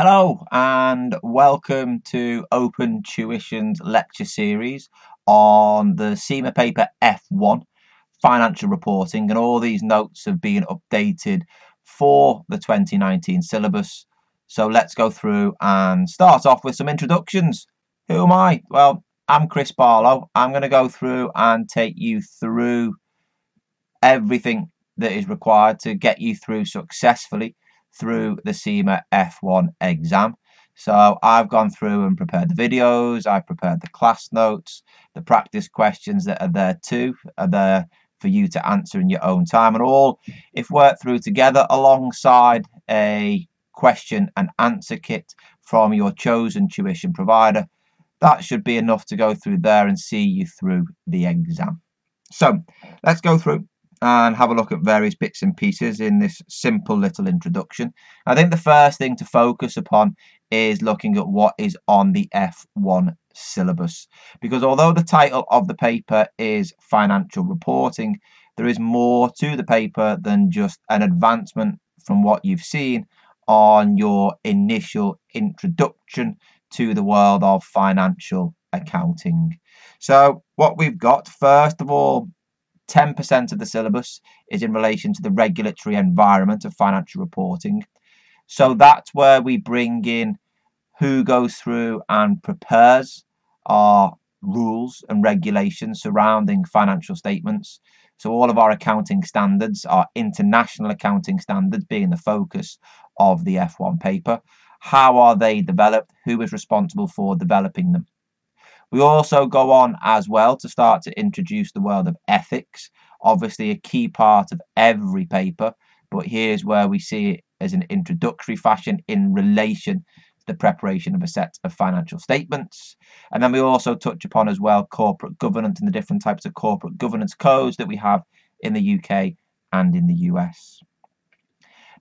Hello and welcome to Open Tuition's lecture series on the CIMA paper F1 financial reporting, and all these notes have been updated for the 2019 syllabus. So let's go through and start off with some introductions. Who am I? Well, I'm Chris Barlow. I'm going to go through and take you through everything that is required to get you through successfully through the CIMA F1 exam. So I've gone through and prepared the videos, I've prepared the class notes, the practice questions that are there too are there for you to answer in your own time, and all if worked through together alongside a question and answer kit from your chosen tuition provider. That should be enough to go through there and see you through the exam. So let's go through and have a look at various bits and pieces in this simple little introduction. I think the first thing to focus upon is looking at what is on the F1 syllabus, because although the title of the paper is financial reporting, there is more to the paper than just an advancement from what you've seen on your initial introduction to the world of financial accounting. So what we've got, first of all, 10% of the syllabus is in relation to the regulatory environment of financial reporting. So that's where we bring in who goes through and prepares our rules and regulations surrounding financial statements. So all of our accounting standards, our international accounting standards being the focus of the F1 paper. How are they developed? Who is responsible for developing them? We also go on as well to start to introduce the world of ethics, obviously a key part of every paper, but here's where we see it as an introductory fashion in relation to the preparation of a set of financial statements. And then we also touch upon as well corporate governance and the different types of corporate governance codes that we have in the UK and in the US.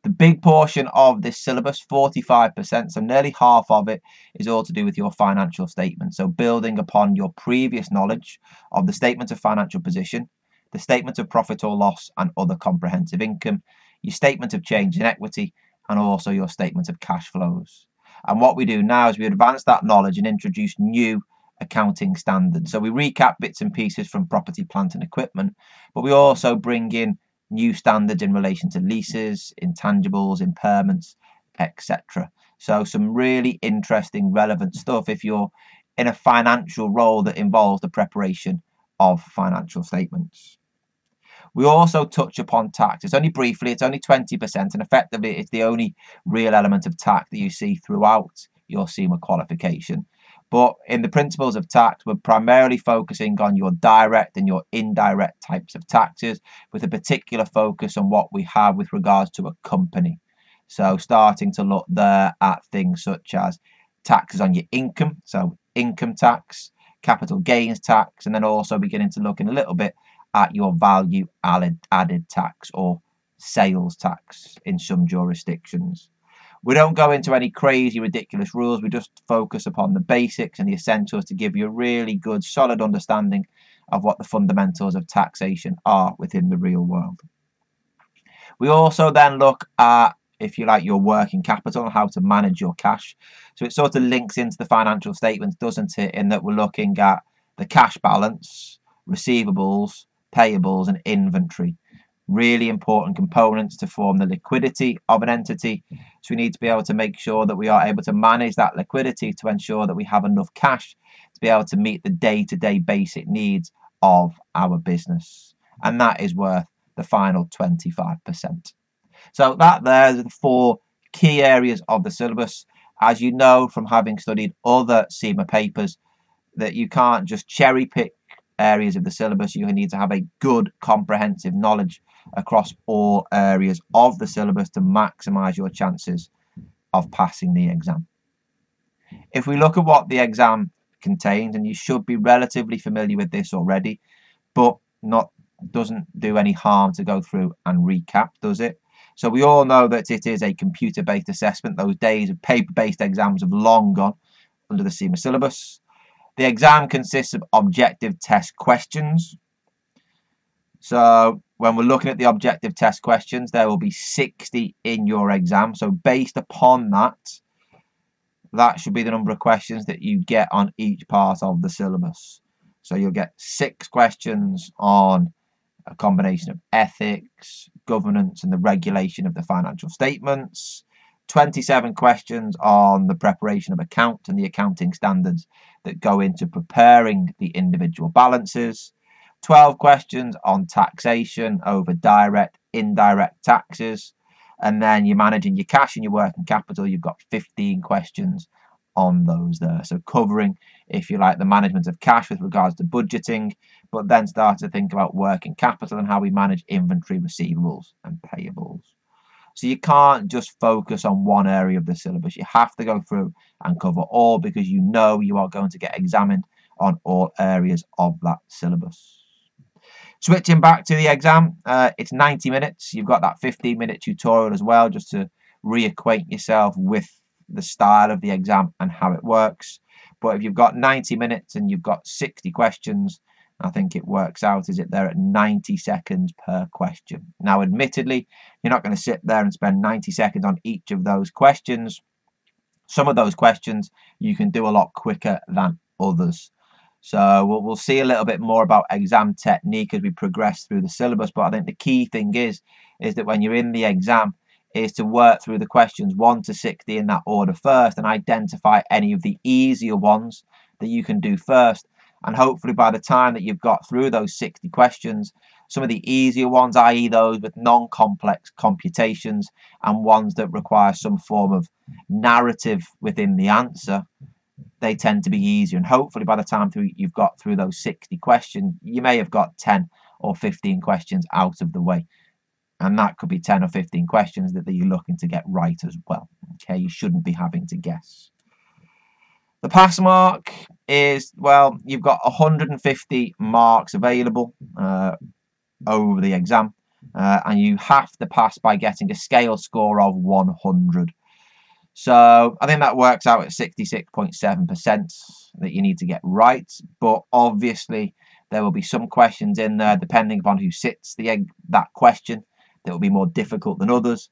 The big portion of this syllabus, 45%, so nearly half of it, is all to do with your financial statement. So building upon your previous knowledge of the statement of financial position, the statement of profit or loss and other comprehensive income, your statement of change in equity, and also your statement of cash flows. And what we do now is we advance that knowledge and introduce new accounting standards. So we recap bits and pieces from property, plant and equipment, but we also bring in new standards in relation to leases, intangibles, impairments, etc. So some really interesting, relevant stuff if you're in a financial role that involves the preparation of financial statements. We also touch upon tax. It's only briefly, it's only 20%, and effectively it's the only real element of tax that you see throughout your CIMA qualification. But in the principles of tax, we're primarily focusing on your direct and your indirect types of taxes, with a particular focus on what we have with regards to a company. So starting to look there at things such as taxes on your income, so income tax, capital gains tax, and then also beginning to look in a little bit at your value added tax or sales tax in some jurisdictions. We don't go into any crazy, ridiculous rules. We just focus upon the basics and the essentials to give you a really good, solid understanding of what the fundamentals of taxation are within the real world. We also then look at, if you like, your working capital and how to manage your cash. So it sort of links into the financial statements, doesn't it, in that we're looking at the cash balance, receivables, payables and inventory. Really important components to form the liquidity of an entity. So we need to be able to make sure that we are able to manage that liquidity to ensure that we have enough cash to be able to meet the day-to-day basic needs of our business. And that is worth the final 25%. So that there is the four key areas of the syllabus. As you know from having studied other CIMA papers, that you can't just cherry pick areas of the syllabus. You need to have a good comprehensive knowledge across all areas of the syllabus to maximize your chances of passing the exam. If we look at what the exam contains, and you should be relatively familiar with this already, but doesn't do any harm to go through and recap, does it? So we all know that it is a computer-based assessment. Those days of paper-based exams have long gone under the CIMA syllabus. The exam consists of objective test questions. So when we're looking at the objective test questions, there will be 60 in your exam. So based upon that, that should be the number of questions that you get on each part of the syllabus. So you'll get 6 questions on a combination of ethics, governance and the regulation of the financial statements, 27 questions on the preparation of accounts and the accounting standards that go into preparing the individual balances, 12 questions on taxation over direct, indirect taxes, and then you're managing your cash and your working capital. You've got 15 questions on those there. So covering, if you like, the management of cash with regards to budgeting, but then start to think about working capital and how we manage inventory, receivables and payables. So you can't just focus on one area of the syllabus. You have to go through and cover all, because you know you are going to get examined on all areas of that syllabus. Switching back to the exam, it's 90 minutes. You've got that 15-minute tutorial as well, just to reacquaint yourself with the style of the exam and how it works. But if you've got 90 minutes and you've got 60 questions, I think it works out, is it there at 90 seconds per question. Now, admittedly, you're not going to sit there and spend 90 seconds on each of those questions. Some of those questions you can do a lot quicker than others. So we'll see a little bit more about exam technique as we progress through the syllabus. But I think the key thing is that when you're in the exam, is to work through the questions 1 to 60 in that order first and identify any of the easier ones that you can do first. And hopefully by the time that you've got through those 60 questions, some of the easier ones, i.e. those with non-complex computations and ones that require some form of narrative within the answer, they tend to be easier. And hopefully by the time you've got through those 60 questions, you may have got 10 or 15 questions out of the way. And that could be 10 or 15 questions that you're looking to get right as well. Okay, you shouldn't be having to guess. The pass mark is, well, you've got 150 marks available over the exam, and you have to pass by getting a scale score of 100. So I think that works out at 66.7% that you need to get right. But obviously there will be some questions in there, depending upon who sits that question, that will be more difficult than others.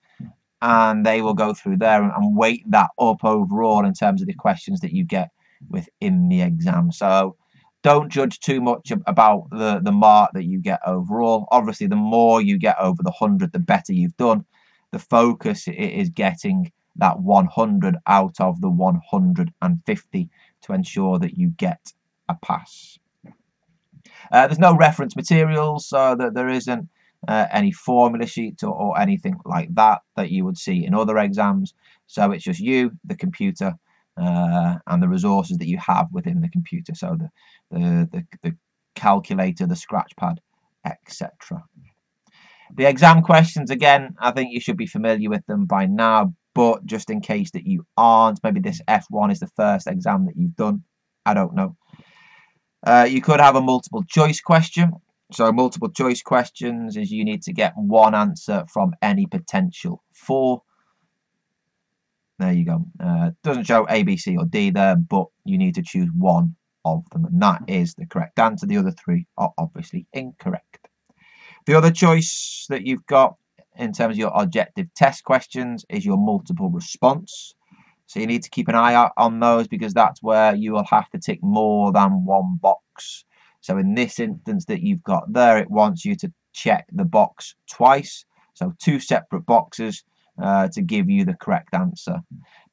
And they will go through there and weight that up overall in terms of the questions that you get within the exam. So don't judge too much about the mark that you get overall. Obviously, the more you get over the 100, the better you've done. The focus is getting that 100 out of the 150 to ensure that you get a pass. There's no reference materials, so that there isn't any formula sheet or anything like that you would see in other exams. So it's just you, the computer, and the resources that you have within the computer. So the calculator, the scratch pad, etc. The exam questions, again, I think you should be familiar with them by now, but just in case that you aren't, maybe this F1 is the first exam that you've done, I don't know. You could have a multiple choice question. So multiple choice questions is you need to get one answer from any potential 4. There you go. Doesn't show A, B, C or D there, but you need to choose one of them. And that is the correct answer. The other 3 are obviously incorrect. The other choice that you've got in terms of your objective test questions is your multiple response. So you need to keep an eye out on those, because that's where you will have to tick more than one box. So in this instance that you've got there, it wants you to check the box twice. So 2 separate boxes to give you the correct answer.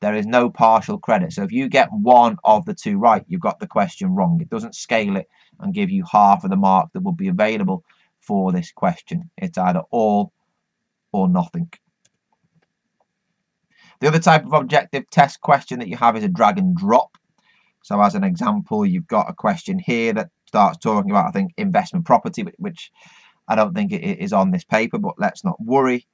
There is no partial credit. So if you get one of the 2 right, you've got the question wrong. It doesn't scale it and give you half of the mark that will be available for this question. It's either all or nothing. The other type of objective test question that you have is a drag and drop. So as an example, you've got a question here that starts talking about, I think, investment property, which I don't think it is on this paper, but let's not worry.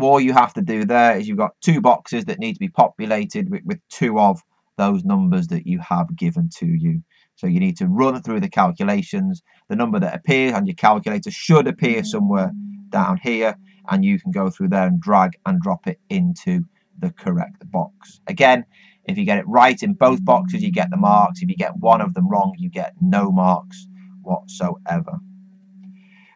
All you have to do there is you've got 2 boxes that need to be populated with 2 of those numbers that you have given to you. So you need to run through the calculations. The number that appears on your calculator should appear somewhere down here, and you can go through there and drag and drop it into the correct box. Again, if you get it right in both boxes, you get the marks. If you get one of them wrong, you get no marks whatsoever.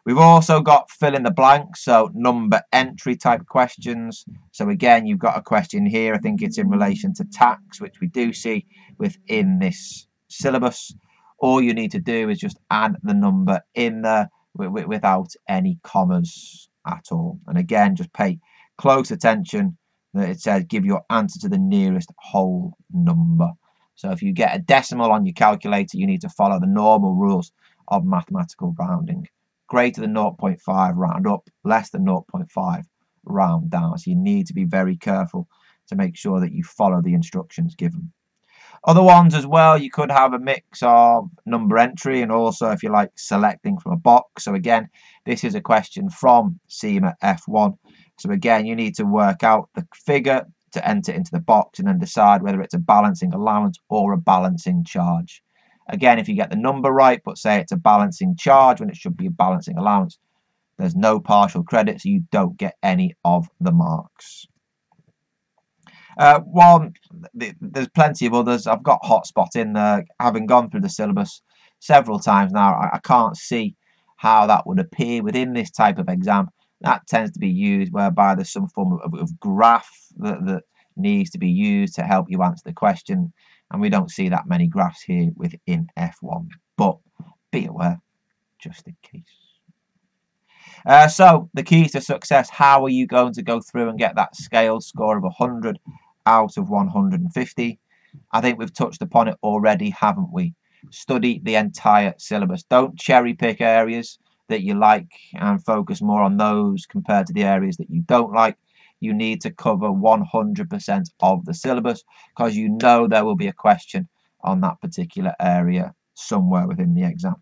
We've also got fill in the blank, so number entry type questions. So again, you've got a question here. I think it's in relation to tax, which we do see within this syllabus. All you need to do is just add the number in there without any commas at all. And again, just pay close attention that it says give your answer to the nearest whole number. So if you get a decimal on your calculator, you need to follow the normal rules of mathematical rounding. Greater than 0.5, round up. Less than 0.5, round down. So you need to be very careful to make sure that you follow the instructions given. Other ones as well, you could have a mix of number entry and also, if you like, selecting from a box. So again, this is a question from CIMA F1. So again, you need to work out the figure to enter into the box and then decide whether it's a balancing allowance or a balancing charge. Again, if you get the number right, but say it's a balancing charge when it should be a balancing allowance, there's no partial credit, so you don't get any of the marks. There's plenty of others. I've got hotspot in there. Having gone through the syllabus several times now, I can't see how that would appear within this type of exam. That tends to be used whereby there's some form of graph that needs to be used to help you answer the question. And we don't see that many graphs here within F1, but be aware, just in case. So, the keys to success. How are you going to go through and get that scale score of 100 out of 150? I think we've touched upon it already, haven't we? Study the entire syllabus. Don't cherry pick areas that you like and focus more on those compared to the areas that you don't like. You need to cover 100% of the syllabus because you know there will be a question on that particular area somewhere within the exam.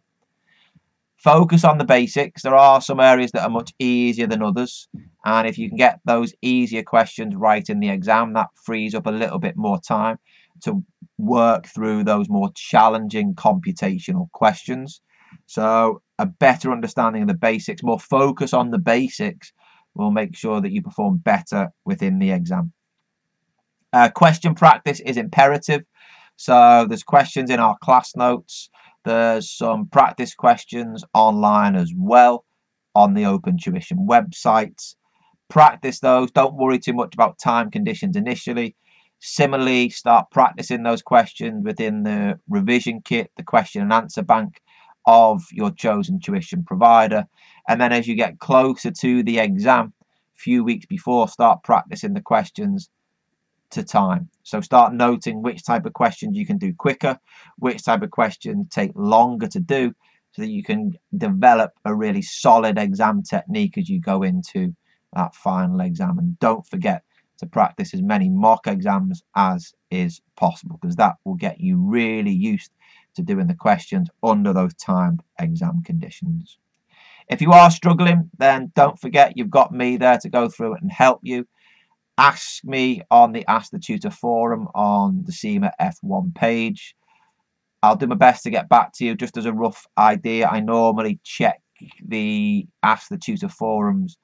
Focus on the basics. There are some areas that are much easier than others, and if you can get those easier questions right in the exam, that frees up a little bit more time to work through those more challenging computational questions. So a better understanding of the basics, more focus on the basics, will make sure that you perform better within the exam. Question practice is imperative. So there's questions in our class notes. There's some practice questions online as well on the Open Tuition website. Practice those. Don't worry too much about time conditions initially. Similarly, start practicing those questions within the revision kit, the question and answer bank of your chosen tuition provider. And then as you get closer to the exam, a few weeks before, start practicing the questions to time. So start noting which type of questions you can do quicker, which type of questions take longer to do, so that you can develop a really solid exam technique as you go into that final exam. And don't forget to practice as many mock exams as is possible, because that will get you really used to doing the questions under those timed exam conditions. If you are struggling, then don't forget you've got me there to go through it and help you. Ask me on the Ask the Tutor forum on the CIMA F1 page. I'll do my best to get back to you. Just as a rough idea, I normally check the Ask the Tutor forums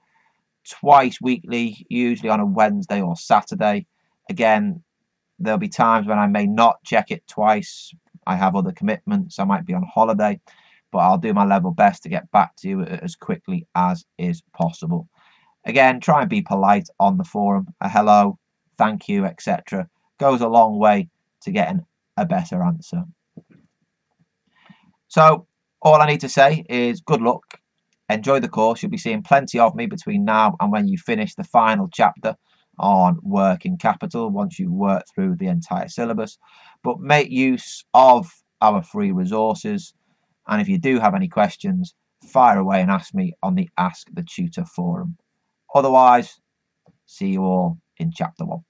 twice weekly, usually on a Wednesday or Saturday. Again, there'll be times when I may not check it twice. I have other commitments, I might be on holiday, but I'll do my level best to get back to you as quickly as is possible. Again, try and be polite on the forum. A hello, thank you, etc. goes a long way to getting a better answer. So all I need to say is good luck, enjoy the course. You'll be seeing plenty of me between now and when you finish the final chapter on working capital, once you've worked through the entire syllabus. But make use of our free resources, and if you do have any questions, fire away and ask me on the Ask the Tutor forum. Otherwise, see you all in chapter 1.